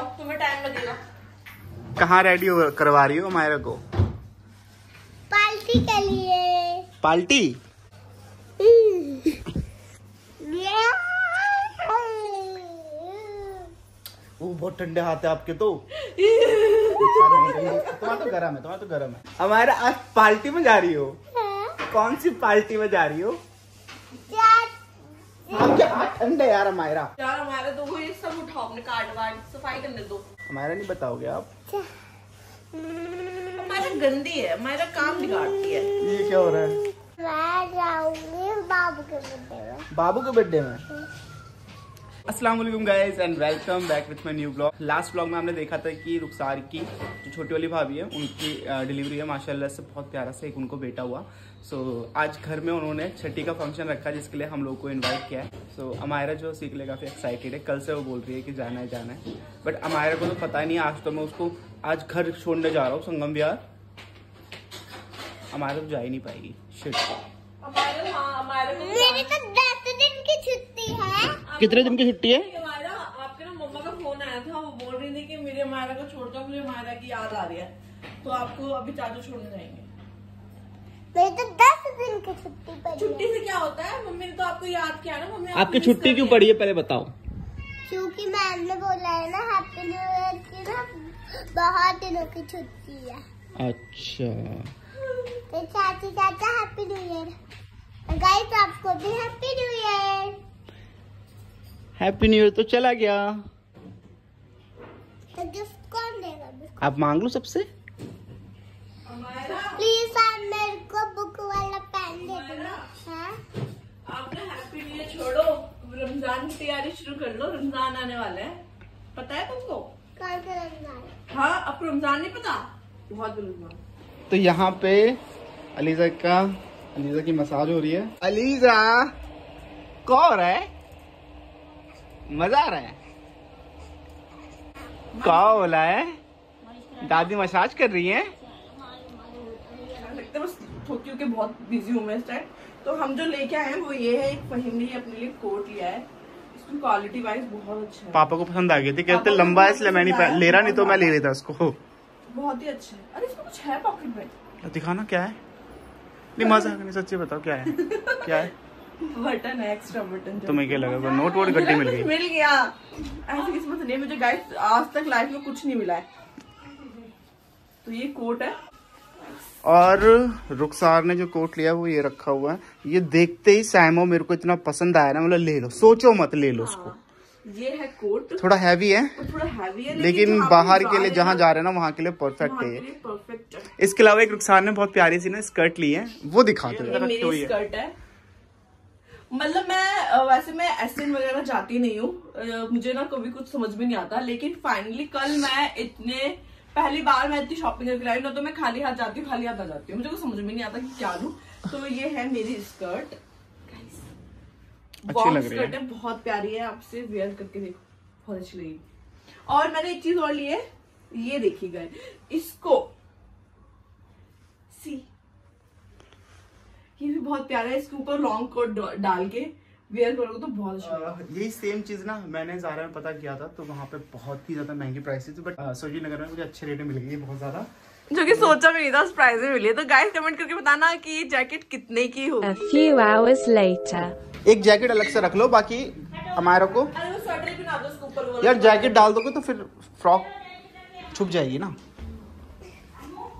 जाओ, तुम्हें टाइम लगेगा। कहाँ रेडी करवा रही हो मायरा को? पार्टी के लिए। पार्टी? वो बहुत ठंडे हाथ है आपके तो। तुम्हारा तो गरम है। हमारा आज पार्टी में जा रही हो? कौन सी पार्टी में जा रही हो? आपके हाथ ठंडे यार। हमारा तो ये सब उठाओ, अपने कार्ड वार्ड सफाई करने दो। हमारा नहीं बताओगे आप? हमारा गंदी है, हमारा काम बिगाड़ती है। ये क्या हो रहा है? मैं जाऊंगी बाबू के बर्थडे में। बाबू के बर्थडे में? अस्सलाम वालेकुम guys and welcome back with my new blog. Last blog में हमने देखा था कि रुखसार की जो छोटी वाली भाभी है उनकी डिलीवरी है माशाल्लाह से, बहुत प्यारा से एक उनको बेटा हुआ। सो आज घर में उन्होंने छठी का फंक्शन रखा जिसके लिए हम लोग को इनवाइट किया है। सो अमायरा जो सीख ले काफ़ी एक्साइटेड है, कल से वो बोल रही है कि जाना है जाना है, बट अमायरा को तो पता नहीं। आज तो मैं उसको आज घर छोड़ने जा रहा हूँ संगम विहार। अमायरा तो जा ही नहीं पाएगी। कितने दिन की छुट्टी है? आपके ना मम्मा का फोन आया था, वो बोल रही थी कि मेरे अमायरा को छोड़ दो, मुझे अमायरा की याद आ रही है, तो आपको अभी चाचू छोड़ने जाएंगे। मेरी तो 10 दिन की छुट्टी पड़ी। छुट्टी से क्या होता है? मम्मी ने तो आपको याद किया ना। मम्मी आपकी छुट्टी क्यों पड़ी है पहले बताओ? क्योंकि मैम ने बोला है ना हैप्पी न्यू ईयर की ना बहुत दिनों की छुट्टी है। अच्छा चाची चाचा हैप्पी न्यू ईयर। गाइस आपको भी happy new year. Happy new year तो चला गया, तो गिफ्ट कौन देगा? आप मांग लो सबसे। प्लीज आप मेरे को बुक वाला पेन दे देना। आपने हैप्पी न्यू ईयर छोड़ो, रमजान की तैयारी शुरू कर लो, रमजान आने वाला है। पता है तुमको कल का रमजान? हाँ, अब रमजान नहीं पता, बहुत रमजान। तो यहाँ पे अलीजा की मसाज हो रही है। अलीजा कौन है? मजा आ रहा है? क्या बोला है? दादी मसाज कर रही है। क्योंकि बहुत बिजी हूँ मैं इस टाइम, तो हम जो लेके आए हैं वो ये है। एक फहीम ने अपने लिए कोट लिया है, इसकी क्वालिटी वाइज बहुत अच्छा है। पापा को पसंद आ गई थी, कहते लंबा है इसलिए मैं नहीं ले रहा, नहीं तो मैं ले लेता उसको। बहुत ही अच्छा है। अरे इसमें कुछ है पॉकेट में, दिखाना क्या है? नहीं मजा आने सच्ची बताओ क्या है? क्या है? बटन है, एक्स्ट्रा बटन। तुम्हें क्या लगा? नोट वोट गड्डी मिल गई? मिल गया। ऐसी किस्मत नहीं, मुझे गाइस आज तक लाइफ में कुछ नहीं मिला है। तो ये कोट है और रुखसार ने जो कोट लिया वो ये रखा हुआ है। ये देखते ही सैमो मेरे को इतना पसंद आया ना, मतलब ले लो, सोचो मत, ले लो उसको। ये है कोट, थोड़ा हैवी है, लेकिन बाहर के लिए जहाँ जा रहे हैं ना वहाँ के लिए परफेक्ट है ये। इसके अलावा एक रुखसार ने बहुत प्यारी सी ना स्कर्ट ली है, वो दिखाते हैं। मतलब मैं वैसे मैं एसएन वगैरह जाती नहीं हूँ, मुझे ना कभी कुछ समझ में नहीं आता, लेकिन फाइनली कल मैं पहली बार मैं इतनी शॉपिंग करके आई ना, तो मैं खाली हाथ जाती हूँ, खाली हाथ आ जाती हूँ, मुझे कुछ समझ में नहीं आता कि क्या लूँ। तो ये है मेरी स्कर्ट, बॉक्स स्कर्ट है, बहुत प्यारी है, आपसे वेयर करके देखो, बहुत अच्छी लगी। और मैंने एक चीज और ली है, ये देखी गई इसको, सी ये भी बहुत प्यारा है, इसके ऊपर लॉन्ग कोट डाल के वेयर करोगे तो बहुत अच्छा लगेगा। यही सेम चीज ना मैंने ज़ारा में पता किया था, तो वहाँ पे बहुत ही ज्यादा महंगी प्राइस थी, बट सरोजनी नगर में मुझे अच्छे रेट में मिल गई बहुत ज्यादा, जो कि सोचा भी नहीं था उस प्राइस में मिली। तो गाइस कमेंट करके बताना कि ये जैकेट कितने की होगी। A few hours later. एक जैकेट अलग से रख लो, बाकी हमारे को यार जैकेट डाल दोगे तो फिर फ्रॉक छुप जाएगी ना।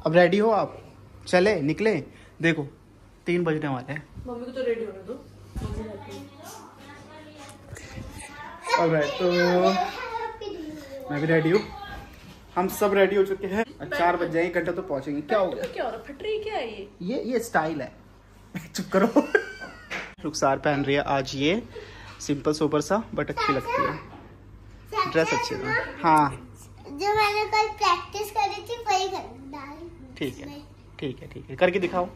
अब रेडी हो आप? चले निकले? देखो 3 बजने वाले हैं। मम्मी को तो रेडी होने दो। तो मैं भी रेडी हूँ, हम सब रेडी हो चुके हैं। 4 बज जाएंगे, घंटा तो पहुँचेंगे। क्या हो गया? क्या हो रहा? फट रही क्या है ये स्टाइल है। चुप करो। रुखसार पहन रही है आज ये सिंपल सोपर सा, बट अच्छी लगती है ड्रेस, अच्छी है। हाँ जो मैंने कल प्रैक्टिस करी थी वही कर। ठीक है ठीक है ठीक है, करके दिखाओ।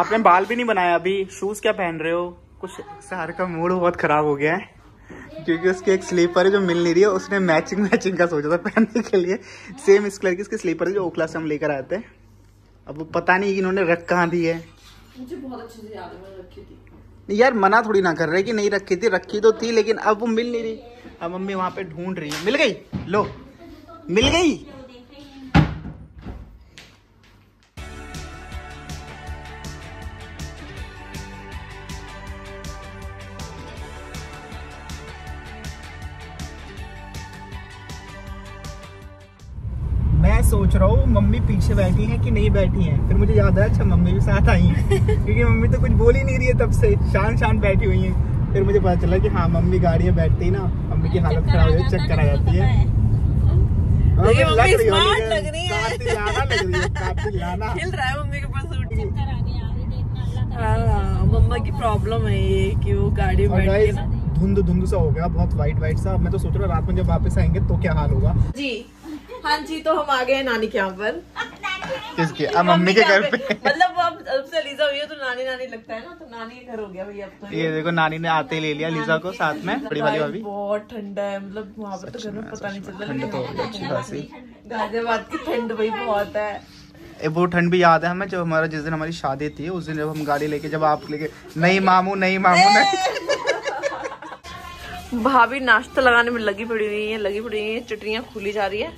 आपने बाल भी नहीं बनाया अभी। शूज क्या पहन रहे हो? कुछ सार का मूड बहुत खराब हो गया है क्योंकि उसके एक स्लीपर है जो मिल नहीं रही है। उसने मैचिंग का सोचा था पहनने के लिए, सेम इस कलर की इसकी स्लीपर है जो ओखला से हम लेकर आए थे। अब वो पता नहीं इन्होंने रख कहाँ दी है। मुझे बहुत अच्छे से याद है मैंने रखी थी। यार मना थोड़ी ना कर रहे कि नहीं रखी थी, रखी तो थी लेकिन अब वो मिल नहीं रही। अब मम्मी वहां पे ढूंढ रही है, मिल गई, लो मिल गई। मैं सोच रहा हूँ मम्मी पीछे बैठी हैं कि नहीं बैठी हैं, फिर मुझे याद आया अच्छा मम्मी भी साथ आई हैं क्योंकि मम्मी तो कुछ बोल ही नहीं रही है तब से, शान शान बैठी हुई हैं। फिर मुझे पता चला कि हाँ मम्मी गाड़ी में बैठती ना मम्मी की हालत खराब हो जाती, चक्कर आ जाती है। मम्मा की प्रॉब्लम है ये कि वो गाड़ी में धुंध धुंध सा हो गया, बहुत वाइट वाइट सा। मैं तो सोच रहा हूँ रात में जब वापस आएंगे तो क्या हाल होगा जी। हाँ जी, तो हम आ गए नानी के यहाँ पर, किसके अब मम्मी के घर पे, मतलब अब से लीजा हुई है तो नानी नानी लगता है ना, तो नानी के घर हो गया भैया अब तो। ये देखो नानी ने आते ही ले लिया लीजा को साथ में, बड़ी वाली भाभी। बहुत ठंडा है, मतलब वहाँ पर तो घर में पता नहीं चलता, गाजियाबाद की ठंड भाई बहुत है। वो ठंड भी याद है हमें जब हमारा, जिस दिन हमारी शादी थी उस दिन जब हम गाड़ी लेके, जब आप लेके नहीं मामू नहीं मामू नहीं। भाभी नाश्ता लगाने में लगी पड़ी हुई है, लगी पड़ी हुई है, चटनियाँ खुली जा रही है?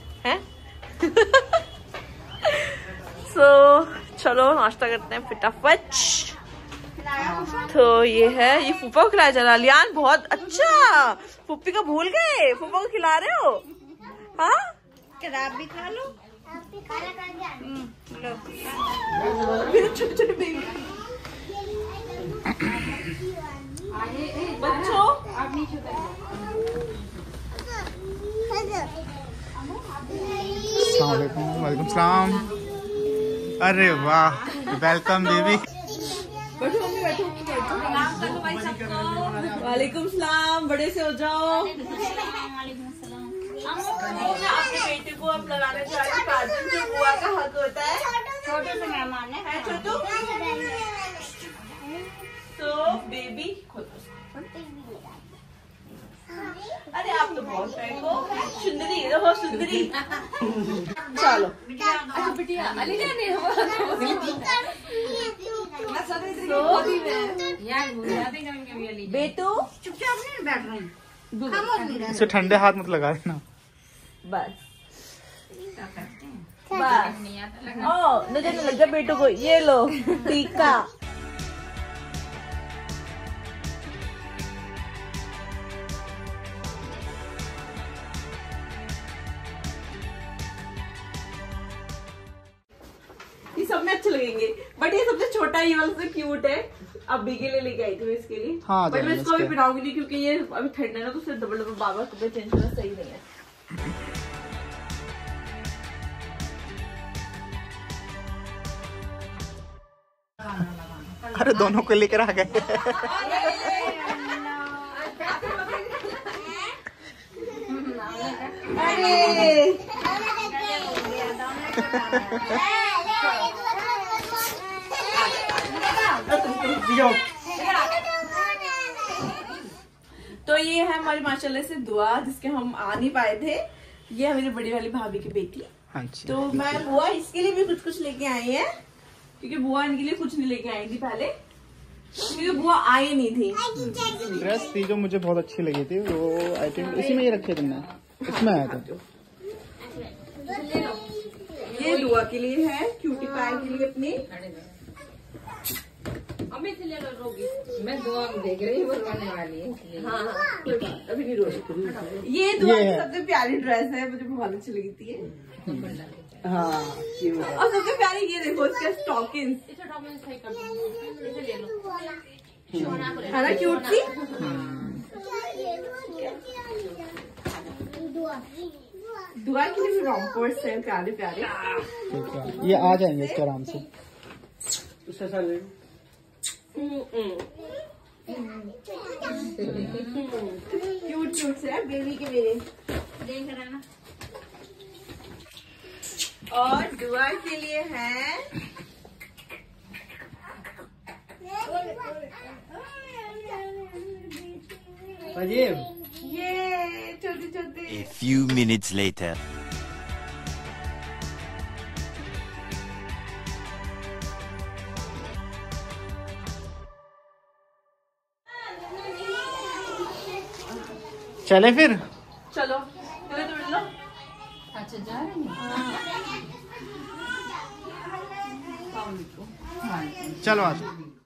चलो नाश्ता करते हैं फटाफट। तो ये है, ये फूफा को खिलाया जा रहा है। लियान बहुत अच्छा, फूफी को भूल गए, फूफा को खिला रहे हो। हाँ आप भी खा लो, छोटे छोटे बच्चों। वालेकुम सलाम, अरे वाह वेलकम बेबी, वालेकुम सलाम, बड़े से हो जाओ। आपके बेटे को आप लगाना चाहिए जो बुआ का हक होता है, छोटे से मेहमान है छोटू। तो बेबी अरे आप तो बहुत सुंदरी हो, सुंदरी चलो अच्छा बिटिया अली जाने हो। बेटू चुपचाप नहीं बैठ रही, इसे ठंडे हाथ मत लगा देना बस बस। ओ नजर न लग जाए बेटू को, ये लो टीका। लगेंगे बट ये सबसे छोटा ही वाला सबसे क्यूट है, अभी के लिए लेके आई थी मैं इसके लिए। हाँ बट मैं इसको अभी पहनाऊंगी नहीं क्योंकि ये अभी ठंड है ना, तो फिर डबल डबल बाबा कपड़े चेंज करना सही नहीं है। अरे दोनों को लेकर आ गए। तो ये है हमारी माशाल्लाह से दुआ जिसके हम आ नहीं पाए थे, ये हमारी बड़ी वाली भाभी की बेटी। तो मैं बुआ इसके लिए भी कुछ कुछ लेके आई है क्योंकि बुआ इनके लिए कुछ नहीं लेके आई थी पहले, क्योंकि बुआ आई नहीं थी। ड्रेस थी जो मुझे बहुत अच्छी लगी थी वो, आई थिंक इसी में ही रखे थे, इसमें आया था। ये दुआ के लिए है, क्यूटी पाई के लिए अपनी। अमित ले लो, रोगी मैं दुआ देख रही हूँ करने वाली है। हाँ अभी नहीं रोगी, ये दुआ की सबसे प्यारी ड्रेस है, मुझे बहुत अच्छी लगी थी ये। हाँ और सबसे प्यारी ये देखो इसके स्टॉकिंग है ना, क्यूट सी। दुआ के लिए रॉम्पर्स है प्यारे प्यारे, ये आ जाएंगे इसके आराम से। क्यूट क्यूट से बेबी के मेरे देख रहा ना। और दुआ के लिए है ये छोटी छोटी। A few minutes later. चले फिर, चलो लो। अच्छा जा रहे हैं, चलो आज।